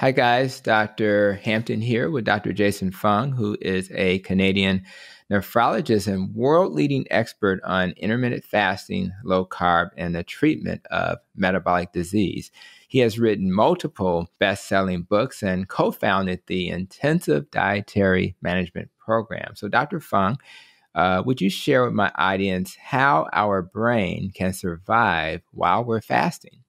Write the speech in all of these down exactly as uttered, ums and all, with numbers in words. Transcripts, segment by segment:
Hi guys, Doctor Hampton here with Doctor Jason Fung, who is a Canadian nephrologist and world-leading expert on intermittent fasting, low carb, and the treatment of metabolic disease. He has written multiple best-selling books and co-founded the Intensive Dietary Management Program. So Doctor Fung, uh, would you share with my audience how our brain can survive while we're fasting?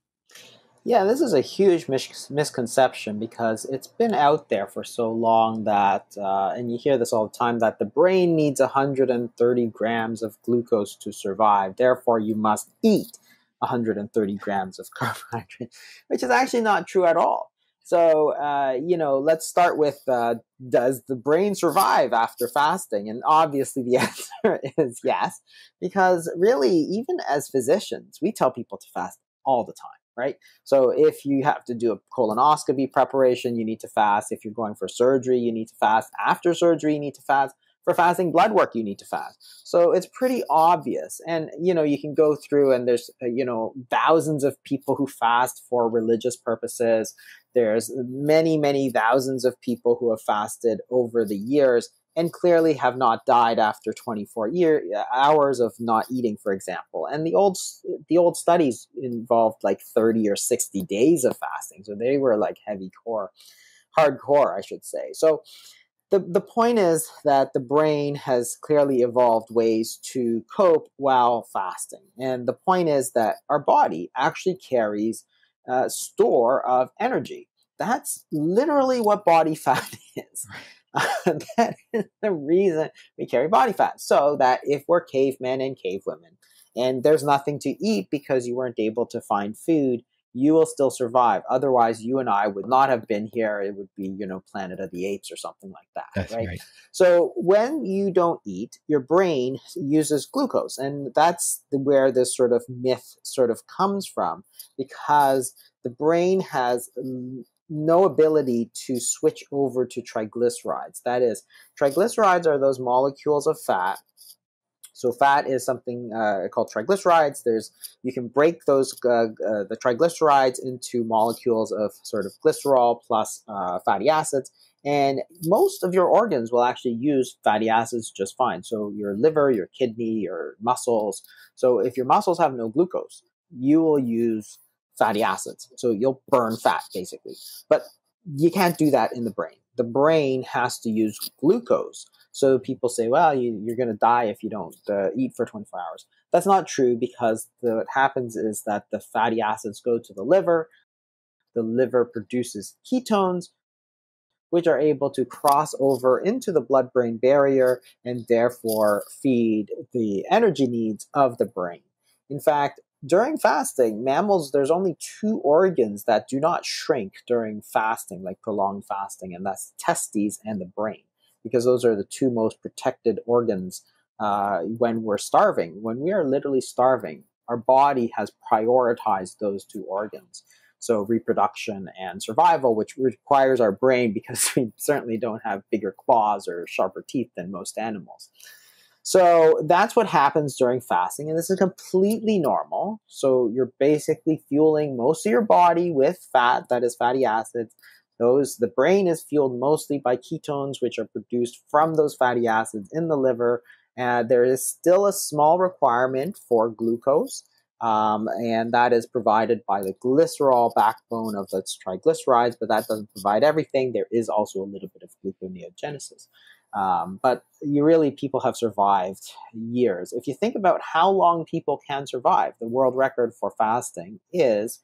Yeah, this is a huge mis- misconception because it's been out there for so long that, uh, and you hear this all the time, that the brain needs one hundred thirty grams of glucose to survive. Therefore, you must eat one hundred thirty grams of carbohydrate, which is actually not true at all. So, uh, you know, let's start with, uh, does the brain survive after fasting? And obviously the answer is yes, because really, even as physicians, we tell people to fast all the time. Right? So if you have to do a colonoscopy preparation, you need to fast. If you're going for surgery, you need to fast. After surgery, you need to fast. For fasting blood work, you need to fast. So it's pretty obvious. And, you know, you can go through and there's, you know, thousands of people who fast for religious purposes. There's many, many thousands of people who have fasted over the years and clearly have not died after twenty-four hours of not eating, for example. And the old the old studies involved like thirty or sixty days of fasting. So they were like heavy core, hardcore, I should say. So the, the point is that the brain has clearly evolved ways to cope while fasting. And the point is that our body actually carries a store of energy. That's literally what body fat is. Uh, that is the reason we carry body fat, so that if we're cavemen and cavewomen and there's nothing to eat because you weren't able to find food, you will still survive. Otherwise, you and I would not have been here. It would be, you know, Planet of the Apes or something like that. That's right? right. So when you don't eat, your brain uses glucose. And that's where this sort of myth sort of comes from, because the brain has no ability to switch over to triglycerides. That is, triglycerides are those molecules of fat. So fat is something uh, called triglycerides. There's you can break those uh, uh, the triglycerides into molecules of sort of glycerol plus uh, fatty acids, and most of your organs will actually use fatty acids just fine. So your liver, your kidney, your muscles. So if your muscles have no glucose, you will use fatty acids. So you'll burn fat, basically. But you can't do that in the brain. The brain has to use glucose. So people say, well, you, you're going to die if you don't uh, eat for twenty-four hours. That's not true, because the, what happens is that the fatty acids go to the liver. The liver produces ketones, which are able to cross over into the blood-brain barrier and therefore feed the energy needs of the brain. In fact, during fasting, mammals, there's only two organs that do not shrink during fasting, like prolonged fasting, and that's testes and the brain, because those are the two most protected organs uh, when we're starving. When we are literally starving, our body has prioritized those two organs. So reproduction and survival, which requires our brain, because we certainly don't have bigger claws or sharper teeth than most animals. So that's what happens during fasting, and this is completely normal. So you're basically fueling most of your body with fat, that is fatty acids. Those, the brain is fueled mostly by ketones, which are produced from those fatty acids in the liver. And there is still a small requirement for glucose, um, and that is provided by the glycerol backbone of the triglycerides, but that doesn't provide everything. There is also a little bit of gluconeogenesis. Um, but you really, people have survived years. If you think about how long people can survive, the world record for fasting is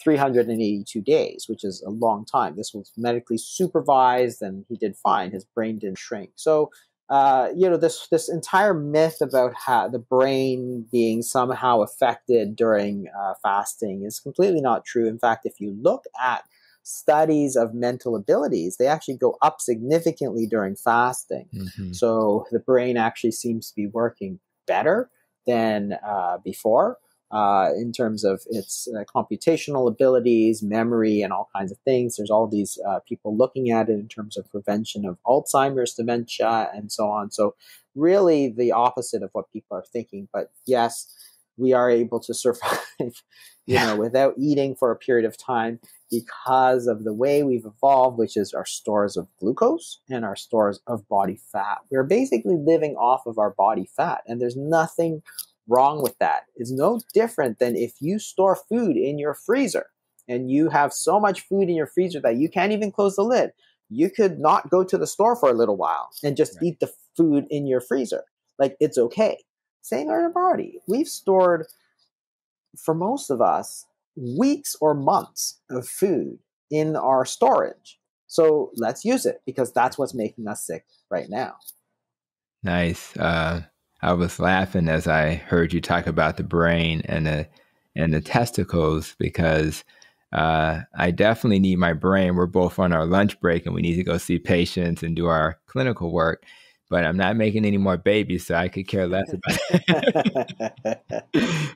three hundred eighty-two days, which is a long time. This was medically supervised, and he did fine. His brain didn't shrink. So, uh, you know, this this entire myth about how the brain being somehow affected during uh, fasting is completely not true. In fact, if you look at studies of mental abilities, they actually go up significantly during fasting. Mm-hmm. So the brain actually seems to be working better than uh, before uh, in terms of its uh, computational abilities, memory, and all kinds of things. There's all these uh, people looking at it in terms of prevention of Alzheimer's dementia and so on. So really the opposite of what people are thinking. But yes, we are able to survive, you know, without eating for a period of time. because of the way we've evolved, which is our stores of glucose and our stores of body fat. We're basically living off of our body fat, and there's nothing wrong with that. It's no different than if you store food in your freezer and you have so much food in your freezer that you can't even close the lid. You could not go to the store for a little while and just eat the food in your freezer. Like, it's okay. Same with our body. We've stored, for most of us, weeks or months of food in our storage. So let's use it, because that's what's making us sick right now. Nice. Uh, I was laughing as I heard you talk about the brain and the, and the testicles, because Uh, I definitely need my brain. We're both on our lunch break and we need to go see patients and do our clinical work, but I'm not making any more babies, so I could care less about it.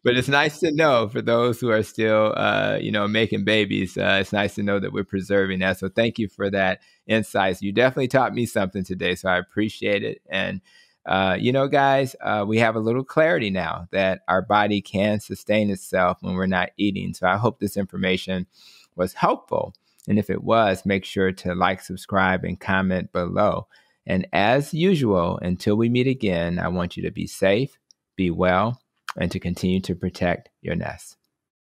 But it's nice to know, for those who are still, uh, you know, making babies, uh, it's nice to know that we're preserving that. So thank you for that insight. You definitely taught me something today, so I appreciate it. And, uh, you know, guys, uh, we have a little clarity now that our body can sustain itself when we're not eating. So I hope this information was helpful. And if it was, make sure to like, subscribe, and comment below. And as usual, until we meet again, I want you to be safe, be well, and to continue to protect your nest.